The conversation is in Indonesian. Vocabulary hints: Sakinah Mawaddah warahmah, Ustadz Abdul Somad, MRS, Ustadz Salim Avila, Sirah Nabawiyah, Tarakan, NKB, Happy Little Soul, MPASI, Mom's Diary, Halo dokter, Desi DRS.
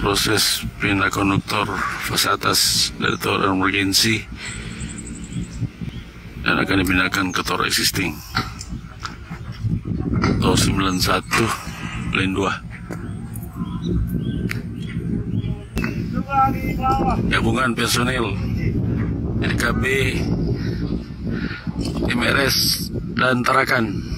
proses pindah konektor fas atas dari tor emergency dan akan dipindahkan ke tor existing tor 91 lane 2. Gabungan personil NKB, MRS dan Tarakan.